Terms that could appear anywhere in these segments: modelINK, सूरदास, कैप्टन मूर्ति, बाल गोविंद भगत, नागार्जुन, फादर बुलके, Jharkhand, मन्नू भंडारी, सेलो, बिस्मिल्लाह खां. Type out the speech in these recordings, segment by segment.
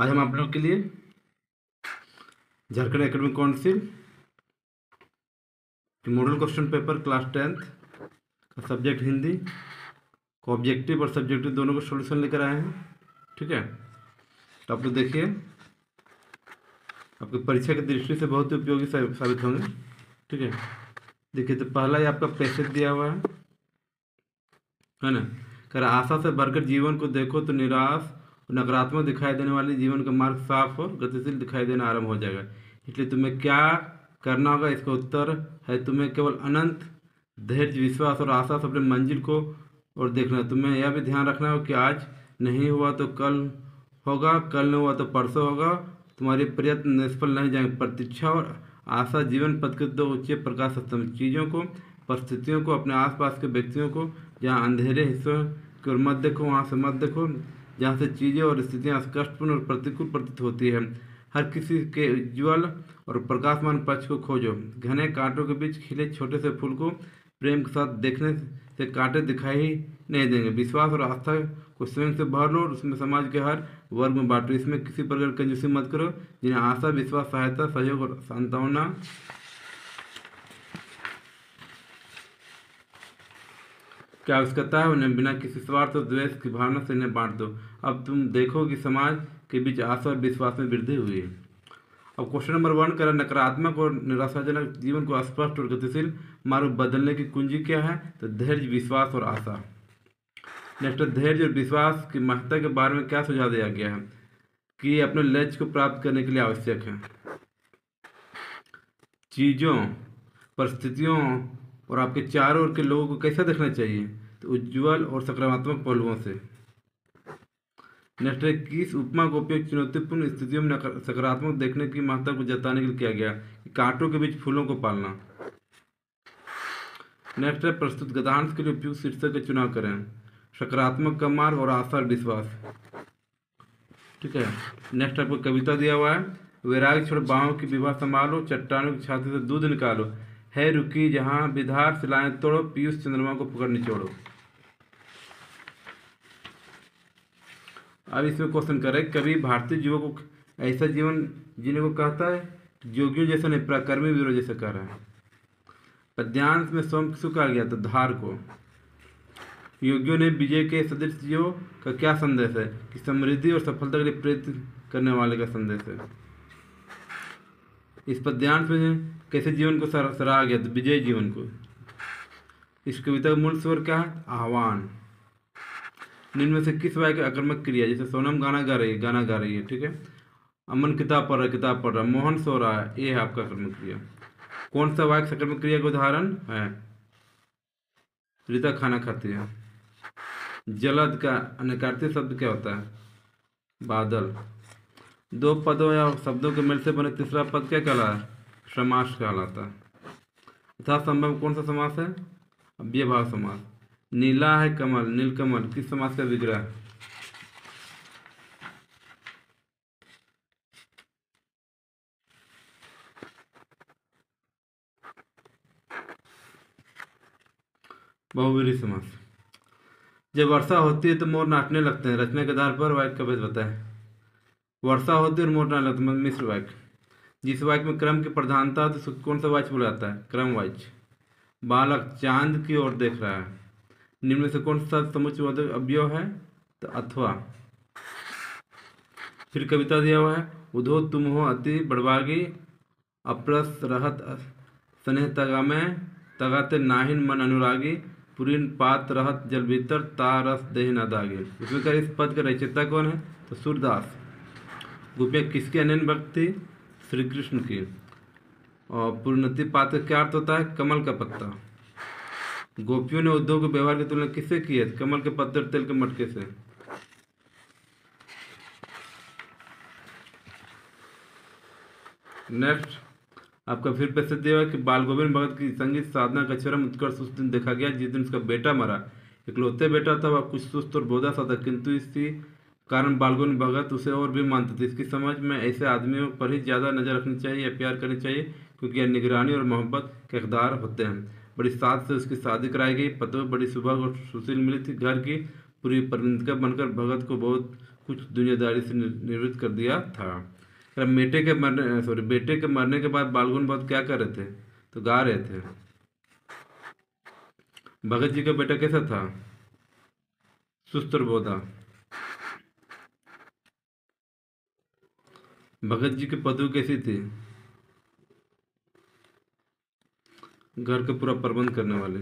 आज हम आप लोग के लिए Jharkhand academic council model question paper class 10th का सब्जेक्ट हिंदी को ऑब्जेक्टिव और सब्जेक्टिव दोनों को सॉल्यूशन लेकर आए हैं। ठीक है, तो आप लोग देखिए, आपकी परीक्षा की दृष्टि से बहुत उपयोगी साबित होंगे। ठीक है, देखिए, तो पहला ही आपका पैसेज दिया हुआ है ना, कर आशा से भरकर जीवन को देखो तो निराश और नकारात्मक दिखाई देने वाले जीवन का मार्ग साफ और गतिशील दिखाई देना आरंभ हो जाएगा। इसलिए तुम्हें क्या करना होगा, इसका उत्तर है तुम्हें केवल अनंत धैर्य, विश्वास और आशा से अपने मंजिल को और देखना। तुम्हें यह भी ध्यान रखना हो कि आज नहीं हुआ तो कल होगा, कल नहीं हुआ तो परसों होगा। तुम्हारे प्रयत्न निष्फल नहीं जाएंगे। प्रतीक्षा और आशा जीवन पथ के दो उच्च प्रकाश स्तंभ चीज़ों को, परिस्थितियों को, अपने आसपास के व्यक्तियों को, जहाँ अंधेरे हिस्सों की ओर मत देखो, वहाँ से मत देखो, जहाँ से चीज़ें और स्थितियाँ कष्टपूर्ण और प्रतिकूल प्रतीत होती है। हर किसी के उज्ज्वल और प्रकाशमान पक्ष को खोजो। घने कांटों के बीच खिले छोटे से फूल को प्रेम के साथ देखने से कांटे दिखाई नहीं देंगे। विश्वास और आस्था को स्वयं से भर लो और उसमें समाज के हर वर्ग में बांटो। इसमें किसी प्रकार कंजूसी मत करो। जिन्हें आशा, विश्वास, सहायता, सहयोग और सांत्वना की आवश्यकता है, उन्हें बिना किसी स्वार्थ और द्वेष की भावना से इन्हें बांट दो। अब तुम देखो कि समाज के बीच आशा और विश्वास में वृद्धि हुई है। अब क्वेश्चन नंबर 1 करें, नकारात्मक और निराशाजनक जीवन को स्पष्ट और गतिशील मार्ग बदलने की कुंजी क्या है, तो धैर्य, विश्वास और आशा। नेक्स्ट, धैर्य और विश्वास की महत्ता के बारे में क्या सुझाव दिया गया है कि ये अपने लक्ष्य को प्राप्त करने के लिए आवश्यक है। चीज़ों, परिस्थितियों और आपके चारों ओर के लोगों को कैसा देखना चाहिए, तो उज्ज्वल और सकारात्मक पहलुओं से। नेक्स्ट, किस उपमा का उपयोग चुनौतीपूर्ण स्थितियों में सकारात्मक देखने की महत्ता को जताने के लिए किया गया, कांटों के बीच फूलों को पालना। नेक्स्ट, प्रस्तुत गद्यांश के लिए उपयुक्त शीर्षक का चुनाव करें, सकारात्मक का मार्ग और आशा और विश्वास। ठीक है, नेक्स्ट आपको कविता दिया हुआ है, वैराग्य छोड़, बाहों की विवाह संभालो, चट्टानों की छाती से दूध निकालो, है रुकी जहाँ विधार, सिलाएं तोड़ो, पीयूष चंद्रमा को पकड़ निचोड़ो। अब इसमें क्वेश्चन करें, कभी भारतीय युवक को ऐसा जीवन जीने को कहता है, जोगियों जैसा नहीं, पराक्रमी वीरों जैसा कह रहा है। पद्यांश में सोम किसको कहा गया, तो धार को। योगियों ने विजय के सदृश जीवों का क्या संदेश है, कि समृद्धि और सफलता के लिए प्रेरित करने वाले का संदेश है। इस पद्यांश में कैसे जीवन को सराहा गया, तो विजय जीवन को। इस कविता का मूल स्वर क्या है, आह्वान। निम्न में से किस वाक्य की आक्रमक क्रिया, जैसे सोनम गाना गा रही है, ठीक है, अमन किताब पढ़ रहा, मोहन सो रहा है, ये है आपका आक्रमक क्रिया। कौन सा वाक्य आक्रमक क्रिया का उदाहरण है, रीता खाना खाती है। जलद का नकारात्मक शब्द क्या होता है, बादल। दो पदों या शब्दों के मेल से बने तीसरा पद क्या कहलाता है, समास कहलाता है। यथासंभव कौन सा समास है, अव्ययभाव समास। नीला है कमल, नीलकमल किस समास का विग्रह। बहुव्रीहि समास। जब वर्षा होती है तो मोर नाचने लगते हैं, रचना के आधार पर वाक्य का भेद बताएं। वर्षा होती है और मोर नाचने लगते हैं, मिश्र वाक्य। जिस वाक्य में क्रम की प्रधानता है तो कौन सा वाक्य बोला जाता है, क्रम वाक्य। बालक चांद की ओर देख रहा है। निम्न से कौन सा समुच्चयवाचक अव्यय है, तो अथवा। फिर कविता दिया हुआ है, उधो तुम हो अति बड़भागी, अपरस रहत स्नेह तगा में, तगाते नाहिन मन अनुरागी, पुरीन पात रहत जल भीतर, तारस देह न दागे। इसमें कर इस पद का रचयिता कौन है, तो सूरदास। गोपियाँ किसकी अनन्य भक्त थी, श्री कृष्ण की। और पुरोन्नति पात्र क्या अर्थ होता है, कमल का पत्ता। गोपियों ने उद्योग के व्यवहार की तुलना किससे की है, कमल के पत्ते और तेल के मटके से। नेक्स्ट आपका फिर पैसे दिया है कि बाल गोविंद भगत की संगीत साधना का चरम उत्कर्ष उस दिन देखा गया जिस दिन उसका बेटा मरा। इकलौते बेटा था, वह कुछ सुस्त और बोधा सा था, किंतु इसी कारण बाल गोविंद भगत उसे और भी मानते थे। इसकी समझ में ऐसे आदमियों पर ही ज़्यादा नज़र रखनी चाहिए या प्यार करनी चाहिए, क्योंकि यह निगरानी और मोहब्बत के हकदार होते हैं। बड़ी साथ से उसकी शादी कराई गई। पतों बड़ी सुबह और सुशील मिली थी। घर की पूर्वी प्रबंधक बनकर भगत को बहुत कुछ दुनियादारी से निवृत्त कर दिया था। बेटे के मरने के बाद बालगुन बहुत क्या कर रहे थे, तो गा रहे थे। भगत जी का बेटा कैसा था? सुस्त और बोधा। भगत जी की पत्नी कैसी थी? घर का पूरा प्रबंध करने वाले।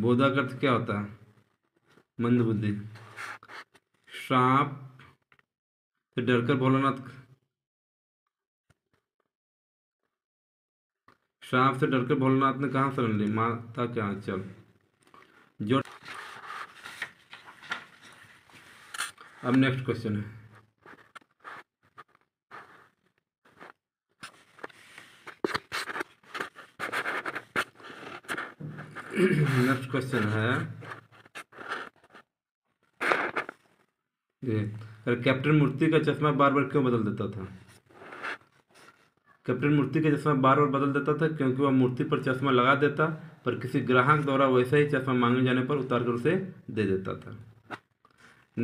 बोधा का अर्थ क्या होता है? मंदबुद्धि। सांप से डरकर भोलानाथ, सांप से डरकर भोलानाथ ने कहाँ शरण ली? माता के आंचल। अब नेक्स्ट क्वेश्चन है, नेक्स्ट क्वेश्चन है, कैप्टन मूर्ति का चश्मा बार बार क्यों बदल देता था? कैप्टन मूर्ति का चश्मा बार बार बदल देता था क्योंकि वह मूर्ति पर चश्मा लगा देता, पर किसी ग्राहक द्वारा वैसा ही चश्मा मांगे जाने पर उतार कर उसे दे देता था।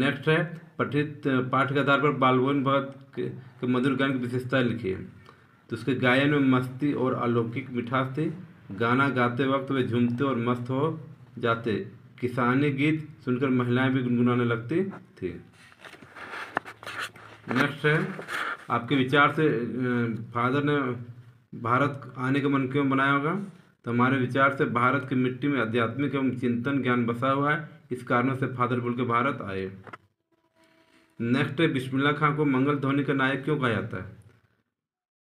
नेक्स्ट है, पठित पाठ के आधार पर बालगोविंद भगत के मधुर गान की विशेषताएं लिखी है। तो उसके गायन में मस्ती और अलौकिक मिठास थी। गाना गाते वक्त वे झूमते और मस्त हो जाते। किसानी गीत सुनकर महिलाएं भी गुनगुनाने लगती थी। नेक्स्ट है, आपके विचार से फादर ने भारत आने का मन क्यों बनाया होगा? तो हमारे विचार से भारत की मिट्टी में आध्यात्मिक एवं चिंतन ज्ञान बसा हुआ है, इस कारणों से फादर बोल के भारत आए। नेक्स्ट है, बिस्मिल्लाह खां को मंगल ध्वनि का नायक क्यों कहा जाता है?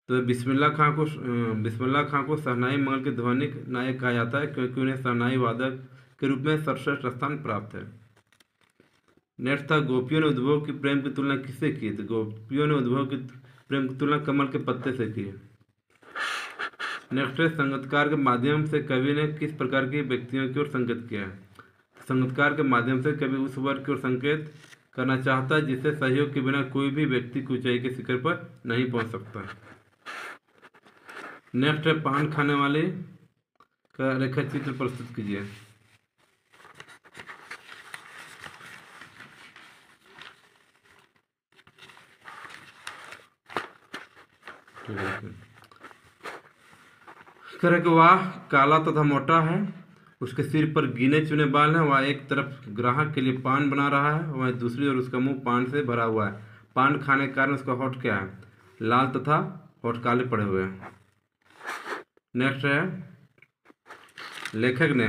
तो बिस्मिल्लाह खां को शहनाई मंगल के ध्वनि नायक कहा जाता है क्योंकि उन्हें शहनाई वादक के रूप में सर्वश्रेष्ठ स्थान प्राप्त है। नेक्स्ट था, गोपियों ने उद्भव की प्रेम की तुलना किससे की? तो गोपियों ने उद्भव की प्रेम की तुलना कमल के पत्ते से की। नेक्स्ट है, संगतकार के माध्यम से कवि ने किस प्रकार की व्यक्तियों की ओर संकेत किया है? संगतकार के माध्यम से कवि उस वर्ग की ओर संकेत करना चाहता है जिससे सहयोग के बिना कोई भी व्यक्ति की ऊंचाई के शिखर पर नहीं पहुंच सकता। नेक्स्ट है, पान खाने वाले का रेखा चित्र प्रस्तुत कीजिए। करे कि वह काला तथा मोटा है, उसके सिर पर गिने चुने बाल हैं, वह एक तरफ ग्राहक के लिए पान बना रहा है, वह दूसरी ओर उसका मुंह पान से भरा हुआ है। पान खाने के कारण उसका होठ क्या है? लाल तथा होठ काले पड़े हुए हैं। नेक्स्ट है, लेखक ने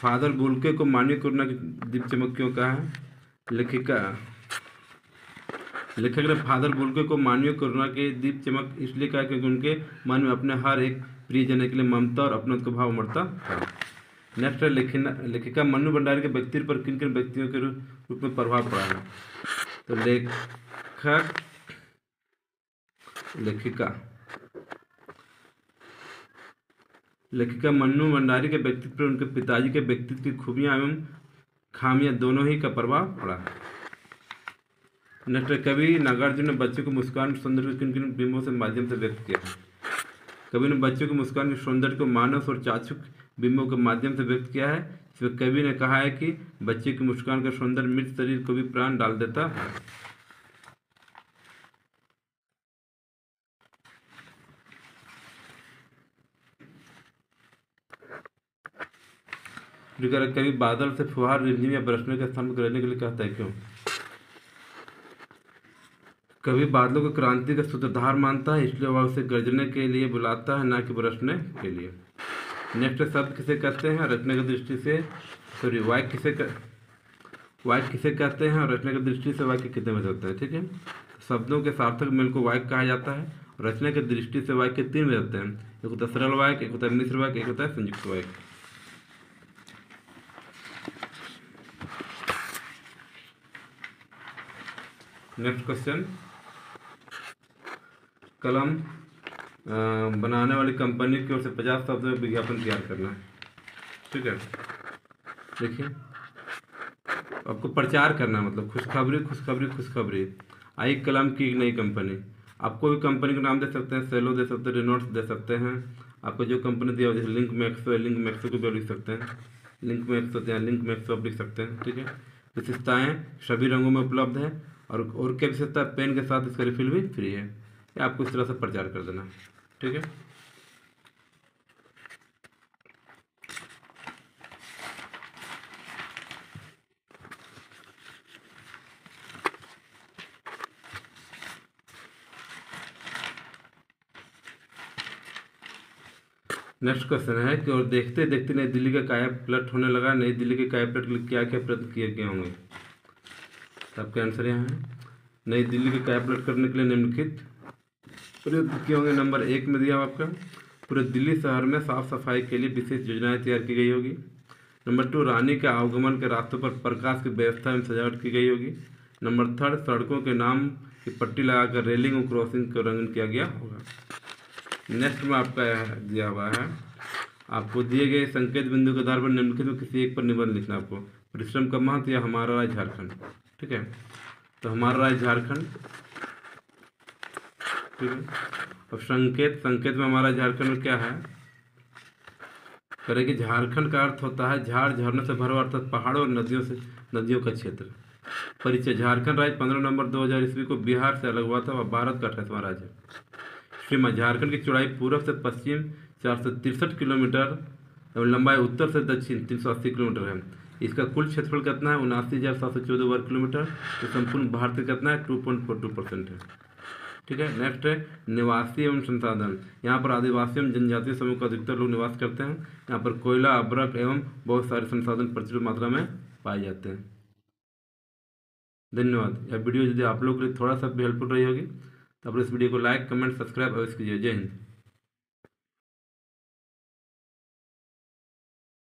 फादर बुलके को मानवीय करुणा की दीप चमक क्यों कहा है? लेखक ने फादर बुलके को मानवीय करुणा के दीप चमक इसलिए कहा क्योंकि उनके मन में अपने हर एक प्रियजन के लिए ममता और अपनत्व का भाव उमड़ता था। नेक्स्ट है, लेखिका मनु भंडारी के व्यक्तित्व पर किन किन व्यक्तियों के रूप में प्रभाव पड़ा है? तो लेखिका मन्नू भंडारी के व्यक्तित्व पर उनके पिताजी के व्यक्तित्व की खूबियां एवं खामियां दोनों ही का प्रभाव पड़ा। नेक्स्ट, कवि नागार्जुन ने बच्चों को मुस्कान सौंदर्य के किन किन बिंबों से माध्यम से व्यक्त किया? कवि ने बच्चों की मुस्कान के सौंदर्य को मानस और चाक्षुष बिंबों के माध्यम से व्यक्त किया है। इसमें कवि ने कहा है कि बच्चे की मुस्कान का सौंदर्य मृत शरीर को भी प्राण डाल देता है। कवि बादल से फुहार रिमझिम या बरसने के स्थान पर रहने के लिए कहता है क्यों? कवि बादलों को क्रांति का सूत्रधार मानता है, इसलिए वह उसे गरजने के लिए बुलाता है, ना कि बरसने के लिए। नेक्स्ट, शब्द किसे कहते हैं रचना की दृष्टि से, सॉरी वाक्य किसे कहते हैं और रचना की दृष्टि से वाक्य कितने बज होते हैं? ठीक है, शब्दों के सार्थक मेल को वाक्य कहा जाता है। रचना की दृष्टि से वाक्य तीन बज होते हैं, एक होता है सरल वाक्य, एक होता है मिश्र वाक्य, एक होता है संयुक्त वाक्य। नेक्स्ट क्वेश्चन, कलम बनाने वाली कंपनी की ओर से 50 शब्द में विज्ञापन तैयार करना है। ठीक है, देखिए आपको प्रचार करना है, मतलब खुशखबरी खुशखबरी खुशखबरी आई कलम की नई कंपनी। आप कोई कंपनी का नाम दे सकते हैं, सेलो दे सकते हैं, रिनोट्स दे सकते हैं, आपको जो कंपनी दिया लिंक मैक्सो को भी लिख सकते हैं। लिंक मैप्स होते हैं, लिंक मैप्स आप लिख सकते हैं। ठीक है, विशेषताएँ सभी रंगों में उपलब्ध है और क्या विशेषता, पेन के साथ इसका रिफिल भी फ्री है। आपको इस तरह से प्रचार कर देना। ठीक है, नेक्स्ट क्वेश्चन है कि और देखते देखते नई दिल्ली का काया पलट होने लगा। नई दिल्ली के काया पलट के लिए क्या क्या प्रयत्न किए गए होंगे? तो आपके आंसर यहाँ है, नई दिल्ली के काया पलट करने के लिए निम्नलिखित प्रयत्न किए होंगे। नंबर 1 में दिया आपका, पूरे दिल्ली शहर में साफ सफाई के लिए विशेष योजनाएं तैयार की गई होगी। नंबर 2, रानी के आवागमन के रास्तों पर प्रकाश की व्यवस्था एवं सजावट की गई होगी। नंबर 3, सड़कों के नाम की पट्टी लगाकर रेलिंग और क्रॉसिंग को रंगीन किया गया होगा। नेक्स्ट में आपका दिया हुआ है, आपको दिए गए संकेत बिंदु के आधार पर निम्नलिखित में किसी एक पर निबंध लिखना। आपको परिश्रम का महत्व या हमारा राज्य झारखंड। ठीक है, तो हमारा राज्य झारखंड। ठीक है, अब संकेत, संकेत में हमारा झारखंड में क्या है, करें कि झारखंड का अर्थ होता है झाड़, झरने से भरा अर्थात पहाड़ों और नदियों से, नदियों का क्षेत्र। परिचय, झारखंड राज्य 15 नवंबर 2000 ईस्वी को बिहार से अलग हुआ था और भारत का 28वां राज्य है। सीमा, झारखंड की चौड़ाई पूर्व से पश्चिम 463 किलोमीटर और लंबाई उत्तर से दक्षिण 380 किलोमीटर है। इसका कुल क्षेत्रफल कितना है, 79,714 वर्ग किलोमीटर। तो संपूर्ण भारत का कितना है, 2.42% है। ठीक है, नेक्स्ट है निवासी एवं संसाधन। यहाँ पर आदिवासी एवं जनजातीय समूह का अधिकतर लोग निवास करते हैं। यहाँ पर कोयला, अभ्रक एवं बहुत सारे संसाधन प्रचुर मात्रा में पाए जाते हैं। धन्यवाद। यह वीडियो यदि आप लोग के लिए थोड़ा सा भी हेल्पफुल रही होगी तो आप इस वीडियो को लाइक, कमेंट, सब्सक्राइब अवश्य कीजिए। जय हिंद।